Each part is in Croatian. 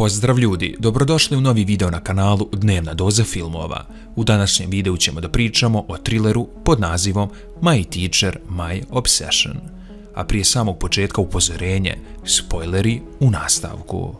Pozdrav ljudi, dobrodošli u novi video na kanalu Dnevna doza filmova. U današnjem videu ćemo da pričamo o trileru pod nazivom My Teacher, My Obsession. A prije samog početka upozorenje, spoileri u nastavku.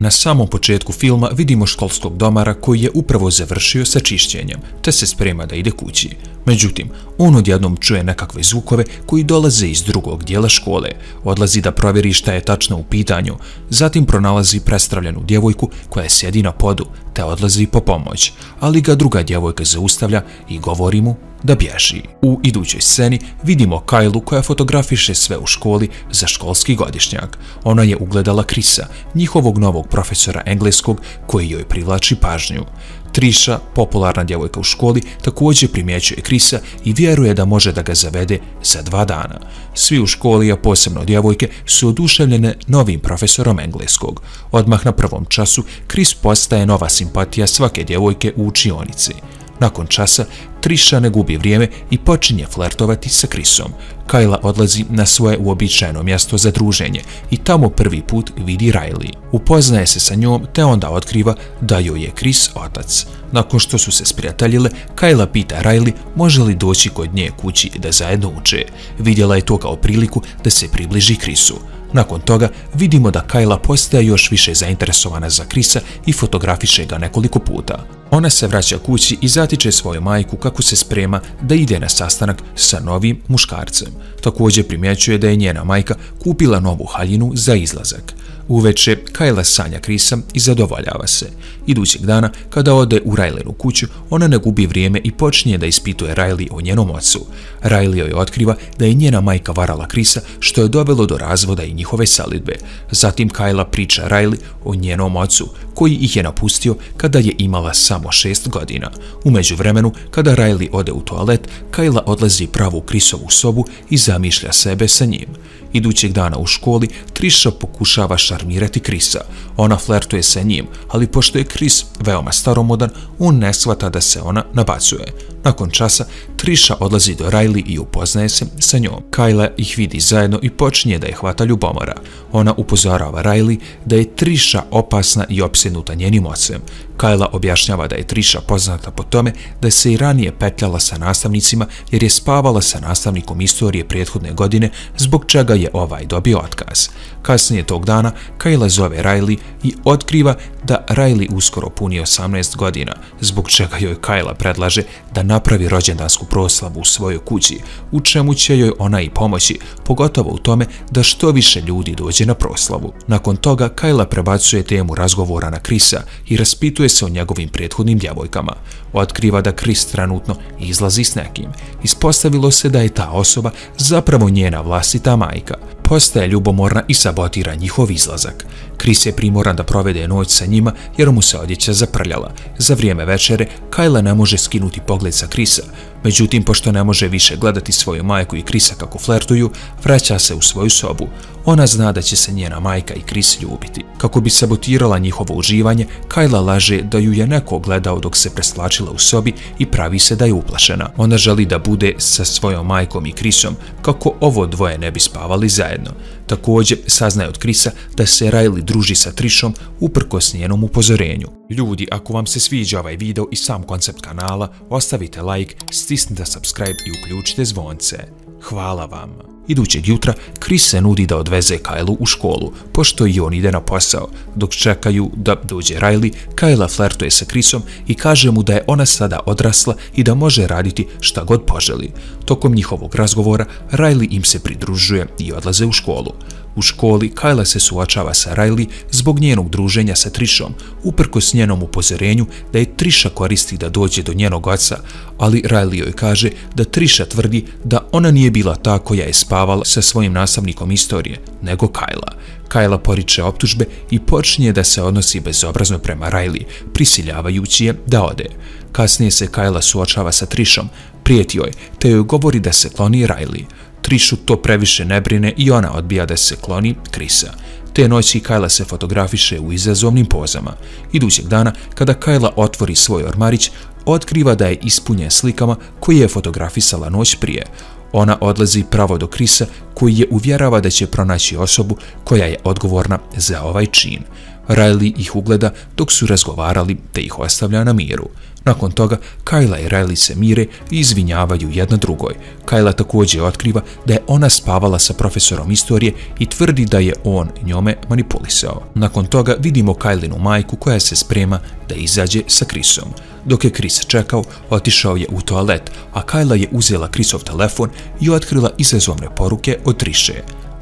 Na samom početku filma vidimo školskog domara koji je upravo završio sa čišćenjem, te se sprema da ide kući. Međutim, on odjednom čuje nekakve zvukove koji dolaze iz drugog dijela škole, odlazi da provjeri šta je tačno u pitanju, zatim pronalazi prestravljenu djevojku koja sjedi na podu, te odlazi po pomoć, ali ga druga djevojka zaustavlja i govori mu da bježi. U idućoj sceni vidimo Kajlu koja fotografiše sve u školi za školski godišnjak. Ona je ugledala Krisa, njihovog novog profesora engleskog koji joj privlači pažnju. Triša, popularna djevojka u školi, također primjećuje Krisa i vjeruje da može da ga zavede za 2 dana. Svi u školi, a posebno djevojke, su oduševljene novim profesorom engleskog. Odmah na prvom času Kris postaje nova simpatija svake djevojke u učionici. Nakon časa, Triša ne gubi vrijeme i počinje flertovati sa Krisom. Kajla odlazi na svoje uobičajeno mjesto za druženje i tamo prvi put vidi Riley. Upoznaje se sa njom te onda otkriva da joj je Kris otac. Nakon što su se sprijateljile, Kajla pita Riley može li doći kod nje kući da zajedno uče. Vidjela je to kao priliku da se približi Krisu. Nakon toga vidimo da Kajla postaje još više zainteresovana za Krisa i fotografiše ga nekoliko puta. Ona se vraća kući i zatiče svoju majku kako se sprema da ide na sastanak sa novim muškarcem. Također primjećuje da je njena majka kupila novu haljinu za izlazak. Uveče Kajla sanja Krisa i zadovoljava se. Idućeg dana, kada ode u Rileynu kuću, ona ne gubi vrijeme i počinje da ispituje Riley o njenom ocu. Riley joj otkriva da je njena majka varala Krisa, što je dovelo do razvoda i njihove salidbe. Zatim Kajla priča Riley o njenom ocu, koji ih je napustio kada je imala samo 6 godina. U međuvremenu, kada Riley ode u toalet, Kajla odlazi pravo u Krisovu sobu i zamišlja sebe sa njim. Idućeg dana u školi, Triša pokušava šarmirati Krisa. Ona flertuje sa njim, ali pošto je Kris veoma staromodan, on ne shvata da se ona nabacuje. Nakon časa, Triša odlazi do Riley i upoznaje se sa njom. Kajla ih vidi zajedno i počinje da je hvata ljubomora. Ona upozorava Riley da je Triša opasna i opsjednuta njenim ocem. Kajla objašnjava da je Triša poznata po tome da se i ranije petljala sa nastavnicima jer je spavala sa nastavnikom istorije prethodne godine, zbog čega je ovaj dobio otkaz. Kasnije tog dana Kajla zove Riley i otkriva da Riley uskoro puni 18 godina, zbog čega joj Kajla predlaže da napravi rođendansku proslavu u svojoj kući, u čemu će joj ona i pomoći, pogotovo u tome da što više ljudi dođe na proslavu. Nakon toga Kajla prebacuje temu razgovora na Krisa i raspituje se o njegovim prethodnim djevojkama. Otkriva da Kris trenutno izlazi s nekim. Ispostavilo se da je ta osoba zapravo njena vlastita majka. Postaje ljubomorna i sabotira njihov izlazak. Kris je primoran da provede noć sa njima jer mu se odjeća zaprljala. Za vrijeme večere Kajla ne može skinuti pogled sa Krisa. Međutim, pošto ne može više gledati svoju majku i Krisa kako flertuju, vraća se u svoju sobu. Ona zna da će se njena majka i Kris ljubiti. Kako bi sabotirala njihovo uživanje, Kajla laže da ju je neko gledao dok se preslačila u sobi i pravi se da je uplašena. Ona želi da bude sa svojom majkom i Krisom kako ovo dvoje ne bi spavali zajedno. Također saznaje od Krisa da se Riley druži sa Trishom uprkos njenom upozorenju. Ljudi, ako vam se sviđa ovaj video i sam koncept kanala, ostavite like, stisnite subscribe i uključite zvonce. Hvala vam. Idućeg jutra Kris se nudi da odveze Kajlu u školu, pošto i on ide na posao. Dok čekaju da dođe Riley, Kajla flertuje sa Krisom i kaže mu da je ona sada odrasla i da može raditi šta god poželi. Tokom njihovog razgovora Riley im se pridružuje i odlaze u školu. U školi Kajla se suočava sa Riley zbog njenog druženja sa Trishom, uprkos njenom upozorenju da je Trisha koristi da dođe do njenog oca, ali Riley joj kaže da Trisha tvrdi da ona nije bila ta koja je spavala sa svojim nastavnikom istorije, nego Kajla. Kajla poriče optužbe i počinje da se odnosi bezobrazno prema Riley, prisiljavajući je da ode. Kasnije se Kajla suočava sa Trishom, prijeti joj, te joj govori da se kloni Riley. Trishu to previše ne brine i ona odbija da se kloni Krisa. Te noći Kajla se fotografiše u izazovnim pozama. Idućeg dana, kada Kajla otvori svoj ormarić, otkriva da je ispunjen slikama koje je fotografisala noć prije. Ona odlazi pravo do Krisa koji je uvjerava da će pronaći osobu koja je odgovorna za ovaj čin. Riley ih ugleda dok su razgovarali te ih ostavlja na miru. Nakon toga, Kajla i Riley se mire i izvinjavaju jedna drugoj. Kajla također otkriva da je ona spavala sa profesorom istorije i tvrdi da je on njome manipulisao. Nakon toga vidimo Kajlinu majku koja se sprema da izađe sa Krisom. Dok je Kris čekao, otišao je u toalet, a Kajla je uzela Krisov telefon i otkrila izazovne poruke od Trishe.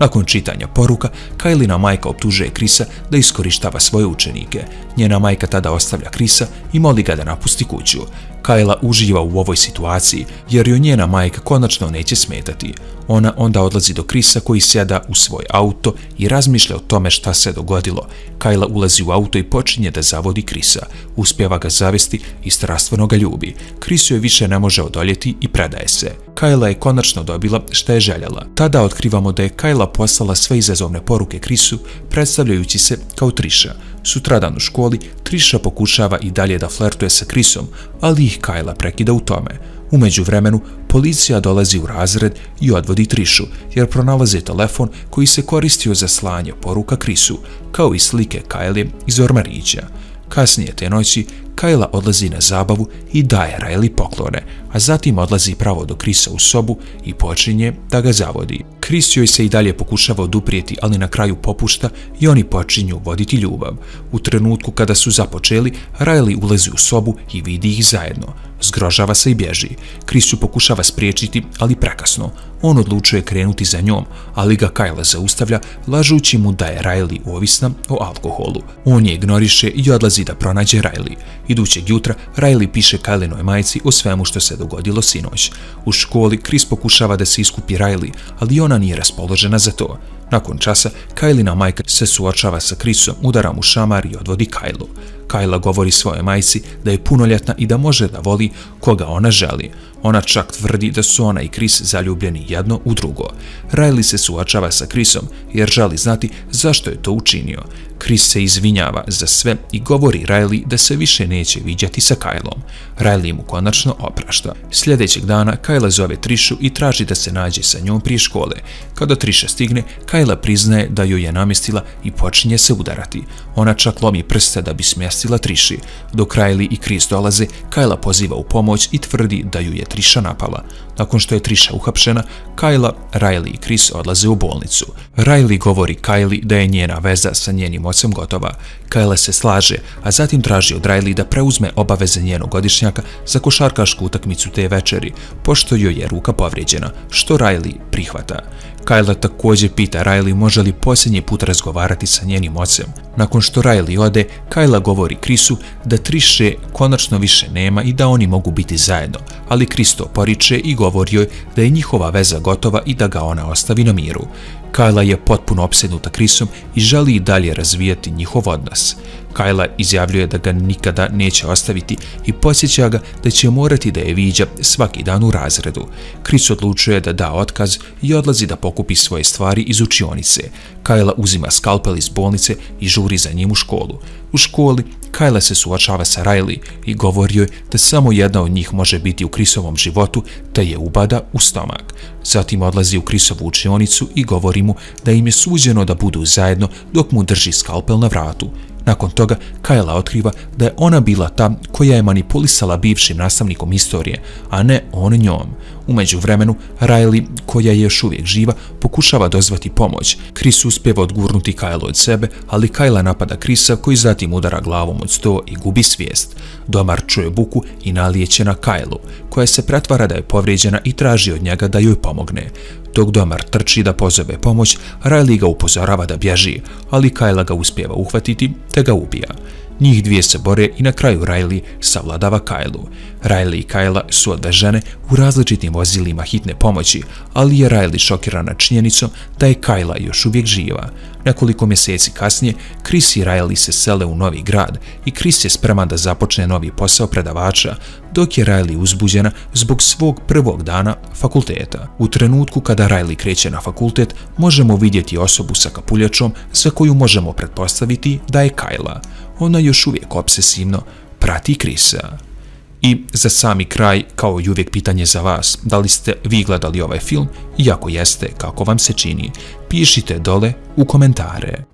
Nakon čitanja poruka, Kajlina majka optužuje Krisa da iskorištava svoje učenike. Njena majka tada ostavlja Krisa i moli ga da napusti kuću. Kajla uživa u ovoj situaciji jer joj njena majka konačno neće smetati. Ona onda odlazi do Krisa koji sjeda u svoj auto i razmišlja o tome šta se dogodilo. Kajla ulazi u auto i počinje da zavodi Krisa. Uspjeva ga zavesti i strastveno ga ljubi. Kris joj više ne može odoljeti i predaje se. Kajla je konačno dobila šta je željela. Tada otkrivamo da je Kajla poslala sve izazovne poruke Krisu predstavljajući se kao Trisha. Sutradan u školi, Trisha pokušava i dalje da flertuje sa Krisom, ali ih Kajla prekida u tome. U međuvremenu, policija dolazi u razred i odvodi Trishu, jer pronalaze telefon koji se koristio za slanje poruka Krisu, kao i slike Kajle iz ormarića. Kasnije te noći, Kajla odlazi na zabavu i daje Riley poklone, a zatim odlazi pravo do Krisa u sobu i počinje da ga zavodi. Kris joj se i dalje pokušava oduprijeti, ali na kraju popušta i oni počinju voditi ljubav. U trenutku kada su započeli, Riley ulazi u sobu i vidi ih zajedno. Zgrožava se i bježi. Kris ju pokušava spriječiti, ali prekasno. On odlučuje krenuti za njom, ali ga Kajla zaustavlja, lažući mu da je Riley ovisna o alkoholu. On je ignoriše i odlazi da pronađe Riley. Idućeg jutra, Riley piše Kajlinoj majci o svemu što se dogodilo sinoć. U školi, Kris pokušava da se iskupi Riley, ali ona nije raspoložena za to. Nakon časa, Kajlina majka se suočava sa Krisom, udara mu šamar i odvodi Kajlu. Kajla govori svojoj majci da je punoljetna i da može da voli koga ona želi. Ona čak tvrdi da su ona i Kris zaljubljeni jedno u drugo. Riley se suočava sa Krisom jer želi znati zašto je to učinio. Kris se izvinjava za sve i govori Riley da se više neće viđati sa Kajlom. Riley mu konačno oprašta. Sljedećeg dana Kajla zove Trishu i traži da se nađe sa njom prije škole. Kada Trisha stigne, Kajla priznaje da joj je namjestila i počinje se udarati. Ona čak lomi prste da bi smjestila Trishi. Dok Riley i Kris dolaze, Kajla poziva u pomoć i tvrdi da ju je Trisha napala. Nakon što je Trisha uhapšena, Kajla, Riley i Kris odlaze u bolnicu. Riley govori Kajli da je njena veza sa njenim ocem gotova. Kajla se slaže, a zatim traži od Riley da preuzme obaveze njenog godišnjaka za košarkašku utakmicu te večeri, pošto joj je ruka povrijeđena, što Riley prihvata. Kajla također pita Riley može li posljednji put razgovarati sa njenim ocem. Nakon što Riley ode, Kajla govori Krisu da Trishe konačno više nema i da oni mogu biti zajedno, ali Kris to poriče i govori joj da je njihova veza gotova i da ga ona ostavi na miru. Kajla je potpuno opsednuta Krisom i želi i dalje razvijati njihov odnos. Kajla izjavljuje da ga nikada neće ostaviti i podsjeća ga da će morati da je viđa svaki dan u razredu. Kris odlučuje da da otkaz i odlazi da pokupi svoje stvari iz učionice. Kajla uzima skalpel iz bolnice i žuri za njim u školu. U školi Kajla se suočava sa Riley i govori joj da samo jedna od njih može biti u Krisovom životu te je ubada u stomak. Zatim odlazi u Krisovu učionicu i govori mu da im je suđeno da budu zajedno dok mu drži skalpel na vratu. Nakon toga, Kajla otkriva da je ona bila ta koja je manipulisala bivšim nastavnikom istorije, a ne on njom. U međuvremenu, Riley, koja je još uvijek živa, pokušava dozvati pomoć. Kris uspjeva odgurnuti Kajlu od sebe, ali Kajla napada Krisa koji zatim udara glavom od sto i gubi svijest. Domar čuje buku i nalijeće na Kajlu, koja se pretvara da je povrijeđena i traži od njega da joj pomogne. Dok Domar trči da pozove pomoć, Riley ga upozorava da bježi, ali Kajla ga uspijeva uhvatiti te ga ubija. Njih dvije se bore i na kraju Riley savladava Kylu. Riley i Kyla su odvežene u različitim vozilima hitne pomoći, ali je Riley šokirana činjenicom da je Kyla još uvijek živa. Nekoliko mjeseci kasnije, Chris i Riley se sele u novi grad i Chris je spreman da započne novi posao predavača, dok je Riley uzbuđena zbog svog prvog dana fakulteta. U trenutku kada Riley kreće na fakultet, možemo vidjeti osobu sa kapuljačom za koju možemo pretpostaviti da je Kyla. Ona još uvijek obsesivno prati Chrisa. I za sami kraj, kao i uvijek pitanje za vas, da li ste vi gledali ovaj film i ako jeste, kako vam se čini? Pišite dole u komentare.